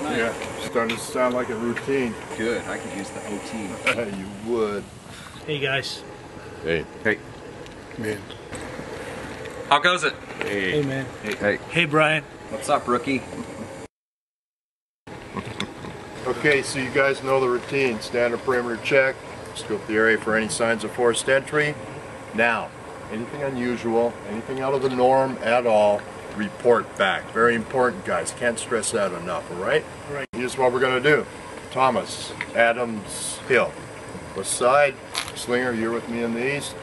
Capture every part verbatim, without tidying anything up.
all night. Yeah, starting to sound like a routine. Good, I could use the O T. You would. Hey guys. Hey. Hey. Man. How goes it? Hey. Hey man. Hey. Hey. Hey Brian. What's up, rookie? Okay, so you guys know the routine. Standard perimeter check. Scope the area for any signs of forced entry. Now, anything unusual, anything out of the norm at all, report back. Very important, guys. Can't stress that enough, all right? All right. Here's what we're going to do. Thomas, Adams, Hill. West side, Slinger, you're with me in the east.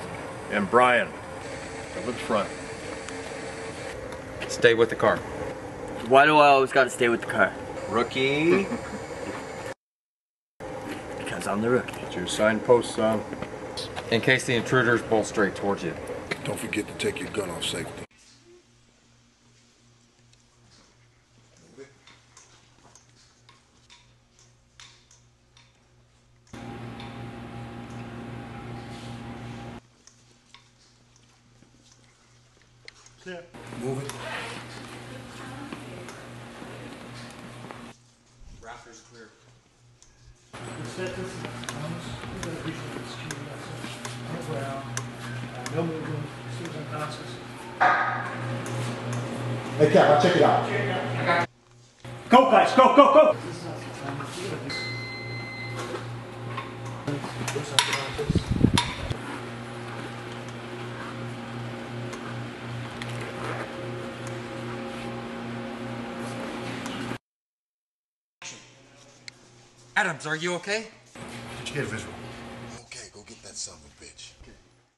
And Brian, up in front. Stay with the car. Why do I always got to stay with the car? Rookie. Because I'm the rookie. Get your signposts on. In case the intruders bolt straight towards you. Don't forget to take your gun off safety. Yeah. Move it. Rafters clear. Set this, Thomas. We're going to appreciate this to you guys. Well, I know we're doing Susan Thomas's. Hey, Cap, check it out. Check it out. Go, guys. Go, go, go. This is not the time to do this. What's up about this? Adams, are you okay? Did you get a visual?